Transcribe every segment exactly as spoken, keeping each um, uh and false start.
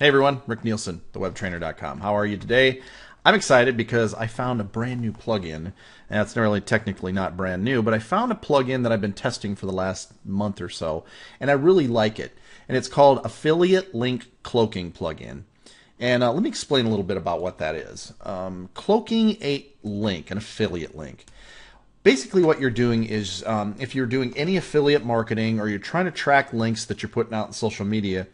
Hey everyone, Rick Nielsen, the web trainer dot com. How are you today? I'm excited because I found a brand new plugin, and it's not really technically not brand new, but I found a plugin that I've been testing for the last month or so, and I really like it. And it's called Affiliate Link Cloaking Plugin. And uh, let me explain a little bit about what that is. Um, cloaking a link, an affiliate link. Basically what you're doing is um, if you're doing any affiliate marketing or you're trying to track links that you're putting out in social media,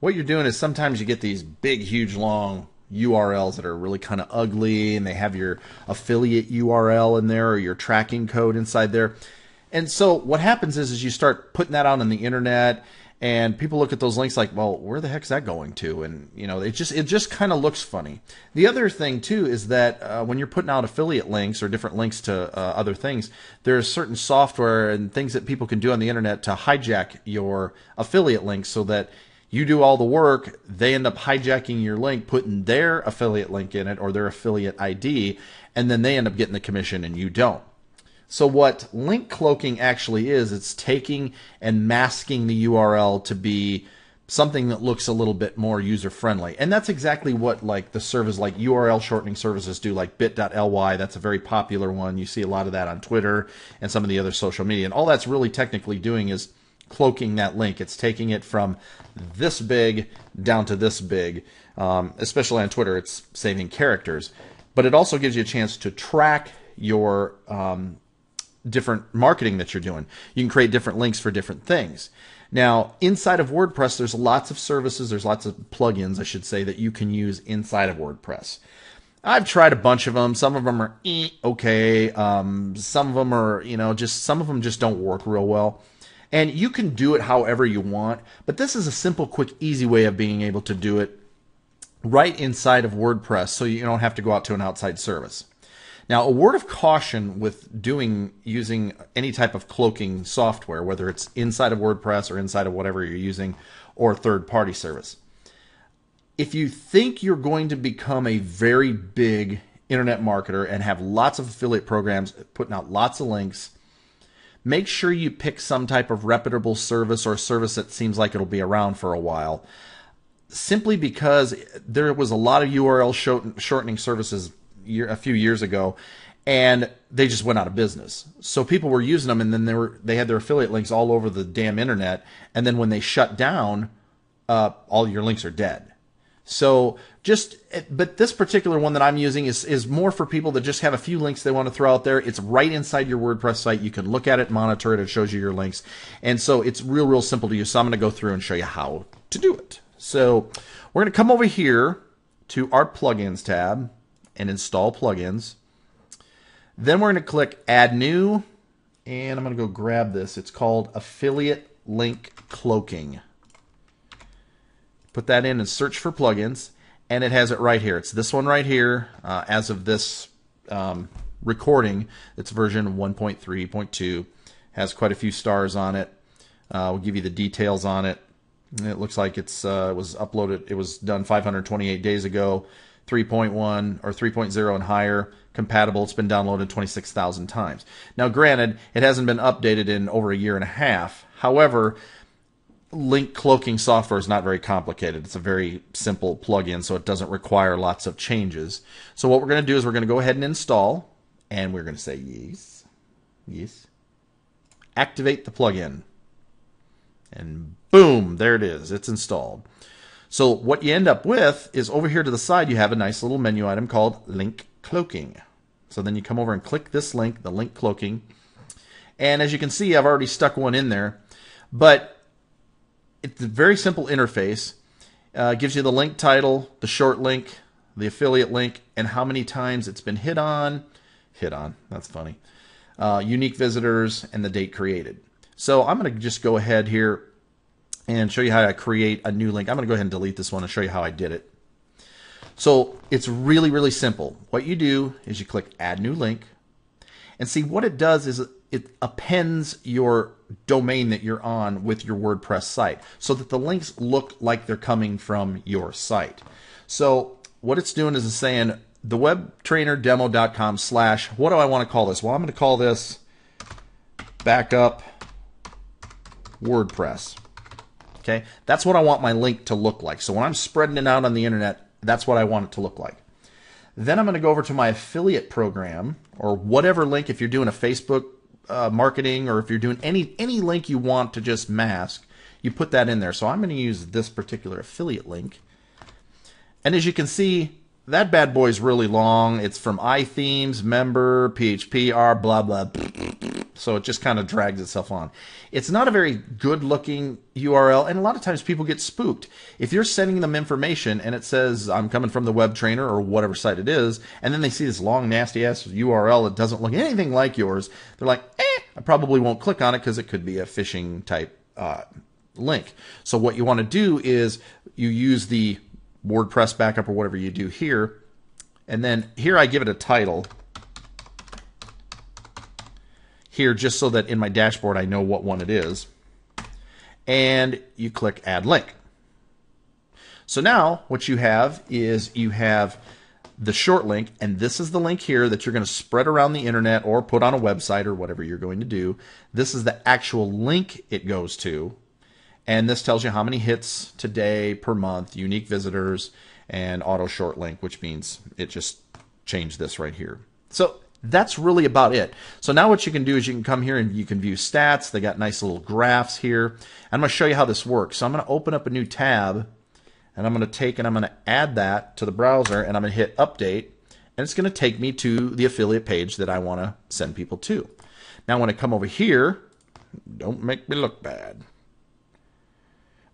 what you're doing is sometimes you get these big, huge, long U R Ls that are really kind of ugly, and they have your affiliate U R L in there or your tracking code inside there. And so what happens is, is you start putting that out on the internet, and people look at those links like, well, where the heck's that going to? And you know, it just it just kind of looks funny. The other thing too is that uh, when you're putting out affiliate links or different links to uh, other things, there's certain software and things that people can do on the internet to hijack your affiliate links so that you do all the work, they end up hijacking your link, putting their affiliate link in it or their affiliate I D, and then they end up getting the commission and you don't. So what link cloaking actually is, it's taking and masking the U R L to be something that looks a little bit more user-friendly. And that's exactly what like the service, like U R L shortening services do, like bit dot L Y. That's a very popular one. You see a lot of that on Twitter and some of the other social media. And all that's really technically doing is cloaking that link. It's taking it from this big down to this big. Um, especially on Twitter, it's saving characters. But it also gives you a chance to track your um, different marketing that you're doing. You can create different links for different things. Now, inside of WordPress, there's lots of services, there's lots of plugins, I should say, that you can use inside of WordPress. I've tried a bunch of them. Some of them are eh, okay. Um, some of them are, you know, just some of them just don't work real well. And you can do it however you want, but this is a simple, quick, easy way of being able to do it right inside of WordPress so you don't have to go out to an outside service. Now, a word of caution with doing using any type of cloaking software, whether it's inside of WordPress or inside of whatever you're using or third-party service. If you think you're going to become a very big internet marketer and have lots of affiliate programs putting out lots of links, make sure you pick some type of reputable service or service that seems like it'll be around for a while. Simply because there was a lot of U R L shortening services Year, a few years ago, and they just went out of business. So people were using them, and then they were they had their affiliate links all over the damn internet. And then when they shut down, uh, all your links are dead. So just, but this particular one that I'm using is is more for people that just have a few links they want to throw out there. It's right inside your WordPress site. You can look at it, monitor it. It shows you your links, and so it's real, real simple to use. So I'm going to go through and show you how to do it. So we're going to come over here to our plugins tab and install plugins. Then we're going to click Add New, and I'm going to go grab this. It's called Affiliate Link Cloaking. Put that in and search for plugins, and it has it right here. It's this one right here. Uh, as of this um, recording, it's version one point three point two. Has quite a few stars on it. Uh, we'll give you the details on it. It looks like it's uh, it was uploaded. It was done five hundred twenty-eight days ago. three point one or three point oh and higher compatible. It's been downloaded twenty-six thousand times. Now granted, it hasn't been updated in over a year and a half. However, link cloaking software is not very complicated. It's a very simple plugin, so it doesn't require lots of changes. So what we're going to do is we're going to go ahead and install, and we're going to say yes, yes, activate the plugin. And boom, there it is. It's installed. So what you end up with is over here to the side, you have a nice little menu item called Link Cloaking. So then you come over and click this link, the Link Cloaking. And as you can see, I've already stuck one in there. But it's a very simple interface. Uh, it gives you the link title, the short link, the affiliate link, and how many times it's been hit on. Hit on, that's funny. Uh, unique visitors and the date created. So I'm going to just go ahead here and show you how to create a new link. I'm going to go ahead and delete this one and show you how I did it. So it's really, really simple. What you do is you click Add New Link. And see, what it does is it appends your domain that you're on with your WordPress site so that the links look like they're coming from your site. So what it's doing is it's saying the web trainer demo dot com slash, what do I want to call this? Well, I'm going to call this Backup WordPress. Okay, that's what I want my link to look like. So when I'm spreading it out on the internet, that's what I want it to look like. Then I'm going to go over to my affiliate program or whatever link. If you're doing a Facebook uh, marketing, or if you're doing any any link you want to just mask, you put that in there. So I'm going to use this particular affiliate link. And as you can see, that bad boy is really long. It's from iThemes, member, P H P R, blah, blah, blah, blah. So it just kind of drags itself on. It's not a very good looking U R L, and a lot of times people get spooked. If you're sending them information and it says, I'm coming from the Web Trainer or whatever site it is, and then they see this long, nasty ass U R L that doesn't look anything like yours, they're like, eh, I probably won't click on it because it could be a phishing type uh, link. So what you want to do is you use the WordPress backup or whatever you do here, and then here I give it a title here just so that in my dashboard I know what one it is, and you click add link. So now what you have is you have the short link, and this is the link here that you're going to spread around the internet or put on a website or whatever you're going to do. This is the actual link it goes to. And this tells you how many hits today, per month, unique visitors, and auto short link, which means it just changed this right here. So that's really about it. So now what you can do is you can come here and you can view stats. They got nice little graphs here. I'm going to show you how this works. So I'm going to open up a new tab, and I'm going to take and I'm going to add that to the browser, and I'm going to hit update, and it's going to take me to the affiliate page that I want to send people to. Now when I come over here, don't make me look bad.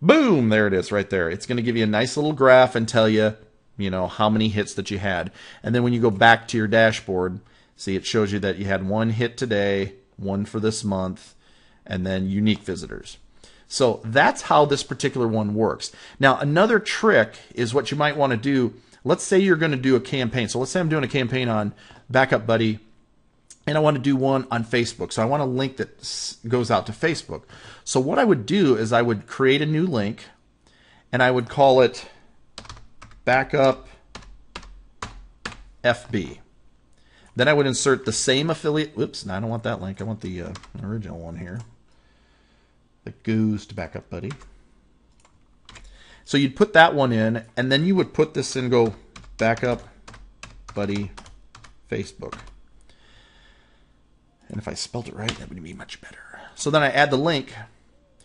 Boom, there it is right there. It's going to give you a nice little graph and tell you, you know, how many hits that you had. And then when you go back to your dashboard, see, it shows you that you had one hit today, one for this month, and then unique visitors. So that's how this particular one works. Now, another trick is what you might want to do. Let's say you're going to do a campaign. So let's say I'm doing a campaign on Backup Buddy, and I want to do one on Facebook. So I want a link that goes out to Facebook. So what I would do is I would create a new link, and I would call it Backup F B. Then I would insert the same affiliate. Whoops, no, I don't want that link. I want the uh, original one here that goes to Backup Buddy. So you'd put that one in, and then you would put this in, go Backup Buddy Facebook. And if I spelled it right, that would be much better. So then I add the link.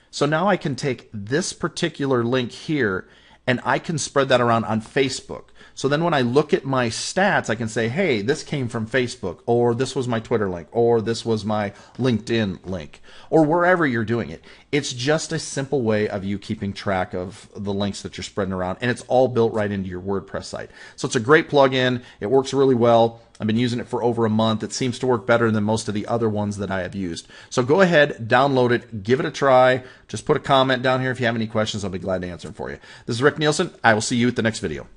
So now I can take this particular link here, and I can spread that around on Facebook. So then when I look at my stats, I can say, hey, this came from Facebook, or this was my Twitter link, or this was my LinkedIn link, or wherever you're doing it. It's just a simple way of you keeping track of the links that you're spreading around, and it's all built right into your WordPress site. So it's a great plugin. It works really well. I've been using it for over a month. It seems to work better than most of the other ones that I have used. So go ahead, download it, give it a try. Just put a comment down here if you have any questions. I'll be glad to answer them for you. This is Rick Nielsen. I will see you at the next video.